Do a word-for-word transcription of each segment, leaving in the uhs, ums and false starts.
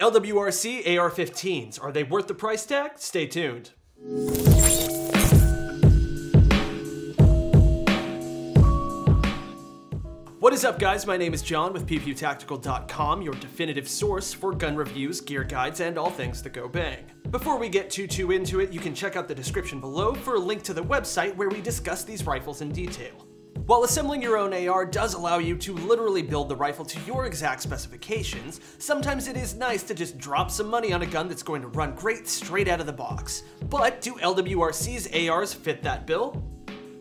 L W R C A R fifteens, are they worth the price tag? Stay tuned. What is up, guys? My name is John with Pew Pew Tactical dot com, your definitive source for gun reviews, gear guides, and all things that go bang. Before we get too too into it, you can check out the description below for a link to the website where we discuss these rifles in detail. While assembling your own A R does allow you to literally build the rifle to your exact specifications, sometimes it is nice to just drop some money on a gun that's going to run great straight out of the box. But do L W R C's A Rs fit that bill?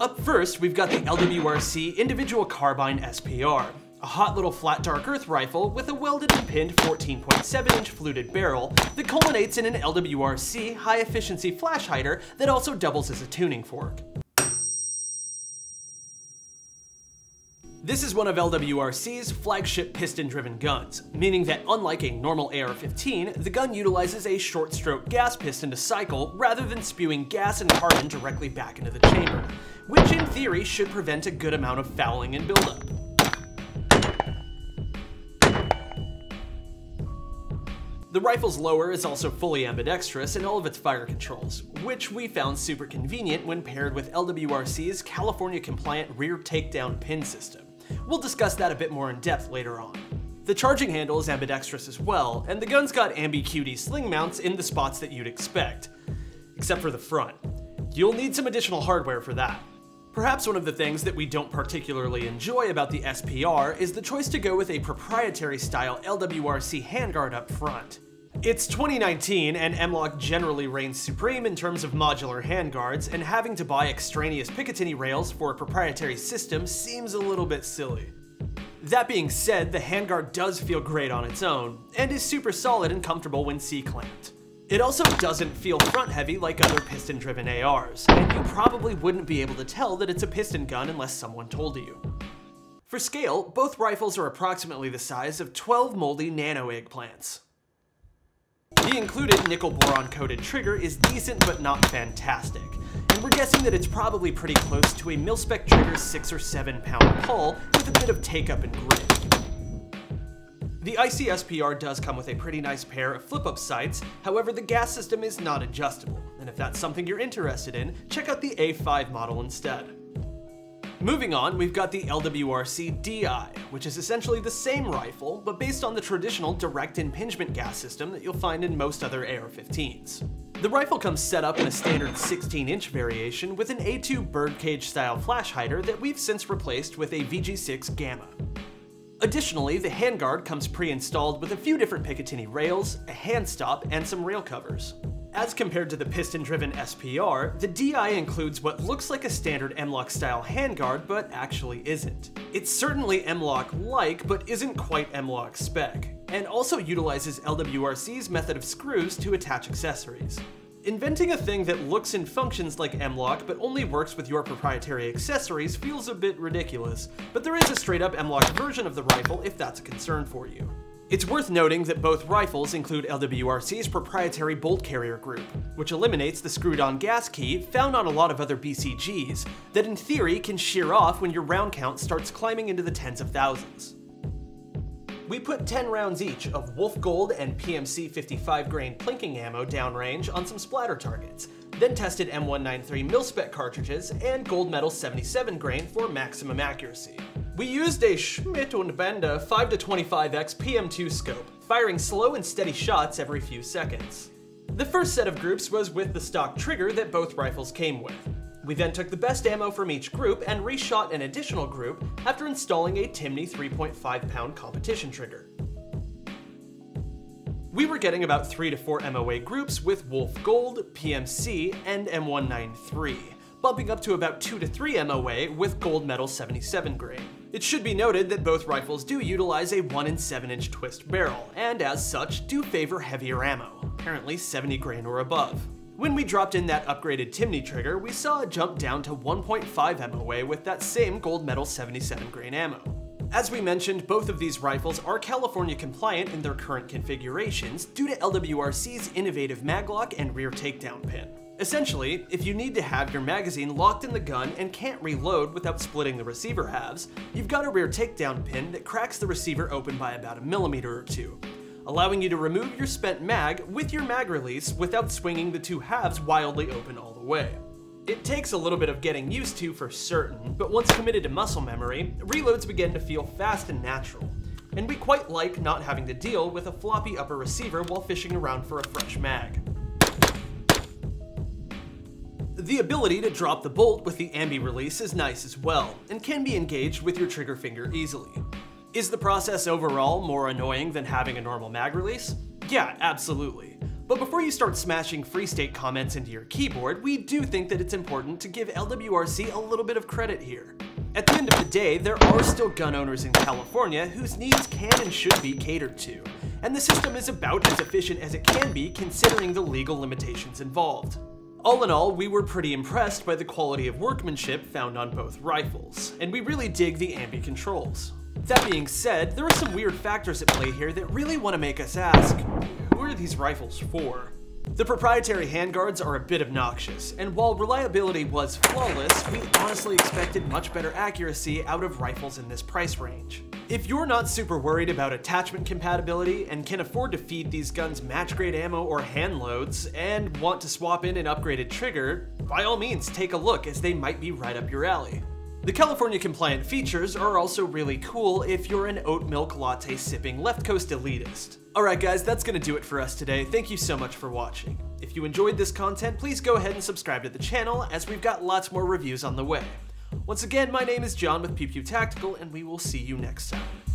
Up first, we've got the L W R C Individual Carbine S P R, a hot little flat dark earth rifle with a welded and pinned fourteen point seven inch fluted barrel that culminates in an L W R C high efficiency flash hider that also doubles as a tuning fork. This is one of L W R C's flagship piston-driven guns, meaning that unlike a normal A R fifteen, the gun utilizes a short-stroke gas piston to cycle rather than spewing gas and carbon directly back into the chamber, which in theory should prevent a good amount of fouling and buildup. The rifle's lower is also fully ambidextrous in all of its fire controls, which we found super convenient when paired with L W R C's California-compliant rear takedown pin system. We'll discuss that a bit more in depth later on. The charging handle is ambidextrous as well, and the gun's got ambi Q D sling mounts in the spots that you'd expect, except for the front. You'll need some additional hardware for that. Perhaps one of the things that we don't particularly enjoy about the S P R is the choice to go with a proprietary style L W R C handguard up front. It's twenty nineteen, and M lock generally reigns supreme in terms of modular handguards, and having to buy extraneous Picatinny rails for a proprietary system seems a little bit silly. That being said, the handguard does feel great on its own, and is super solid and comfortable when C-clamped. It also doesn't feel front-heavy like other piston-driven A Rs, and you probably wouldn't be able to tell that it's a piston gun unless someone told you. For scale, both rifles are approximately the size of twelve moldy nano eggplants. The included nickel-boron-coated trigger is decent but not fantastic, and we're guessing that it's probably pretty close to a mil-spec trigger's six or seven pound pull with a bit of take-up and grip. The I C S P R does come with a pretty nice pair of flip-up sights, however the gas system is not adjustable, and if that's something you're interested in, check out the A five model instead. Moving on, we've got the L W R C D I, which is essentially the same rifle, but based on the traditional direct impingement gas system that you'll find in most other A R fifteens. The rifle comes set up in a standard sixteen inch variation with an A two birdcage-style flash hider that we've since replaced with a V G six Gamma. Additionally, the handguard comes pre-installed with a few different Picatinny rails, a hand stop, and some rail covers. As compared to the piston-driven S P R, the D I includes what looks like a standard M lock style handguard, but actually isn't. It's certainly M lock-like, but isn't quite M lock spec, and also utilizes L W R C's method of screws to attach accessories. Inventing a thing that looks and functions like M lock, but only works with your proprietary accessories feels a bit ridiculous, but there is a straight-up M lock version of the rifle if that's a concern for you. It's worth noting that both rifles include L W R C's proprietary bolt carrier group, which eliminates the screwed-on gas key found on a lot of other B C Gs that in theory can shear off when your round count starts climbing into the tens of thousands. We put ten rounds each of Wolf Gold and P M C fifty-five grain plinking ammo downrange on some splatter targets, then tested M one ninety-three mil-spec cartridges and Gold Medal seventy-seven grain for maximum accuracy. We used a Schmidt and Bender five to twenty-five X P M two scope, firing slow and steady shots every few seconds. The first set of groups was with the stock trigger that both rifles came with. We then took the best ammo from each group and reshot an additional group after installing a Timney three point five pound competition trigger. We were getting about three to four M O A groups with Wolf Gold, P M C, and M one ninety-three, bumping up to about two to three M O A with Gold Medal seventy-seven grain. It should be noted that both rifles do utilize a one and seven inch twist barrel, and as such, do favor heavier ammo, apparently seventy grain or above. When we dropped in that upgraded Timney trigger, we saw a jump down to one point five M O A with that same Gold Medal seventy-seven grain ammo. As we mentioned, both of these rifles are California compliant in their current configurations due to L W R C's innovative maglock and rear takedown pin. Essentially, if you need to have your magazine locked in the gun and can't reload without splitting the receiver halves, you've got a rear takedown pin that cracks the receiver open by about a millimeter or two. allowing you to remove your spent mag with your mag release without swinging the two halves wildly open all the way. It takes a little bit of getting used to for certain, but once committed to muscle memory, reloads begin to feel fast and natural, and we quite like not having to deal with a floppy upper receiver while fishing around for a fresh mag. The ability to drop the bolt with the ambi release is nice as well, and can be engaged with your trigger finger easily. Is the process overall more annoying than having a normal mag release? Yeah, absolutely. But before you start smashing free state comments into your keyboard, we do think that it's important to give L W R C a little bit of credit here. At the end of the day, there are still gun owners in California whose needs can and should be catered to, and the system is about as efficient as it can be considering the legal limitations involved. All in all, we were pretty impressed by the quality of workmanship found on both rifles, and we really dig the ambi controls. That being said, there are some weird factors at play here that really want to make us ask, who are these rifles for? The proprietary handguards are a bit obnoxious, and while reliability was flawless, we honestly expected much better accuracy out of rifles in this price range. If you're not super worried about attachment compatibility and can afford to feed these guns match-grade ammo or hand loads, and want to swap in an upgraded trigger, by all means take a look as they might be right up your alley. The California compliant features are also really cool if you're an oat milk latte sipping left coast elitist. Alright guys, that's gonna do it for us today. Thank you so much for watching. If you enjoyed this content, please go ahead and subscribe to the channel as we've got lots more reviews on the way. Once again, my name is John with PewPewTactical, and we will see you next time.